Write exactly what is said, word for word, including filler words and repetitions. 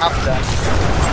after.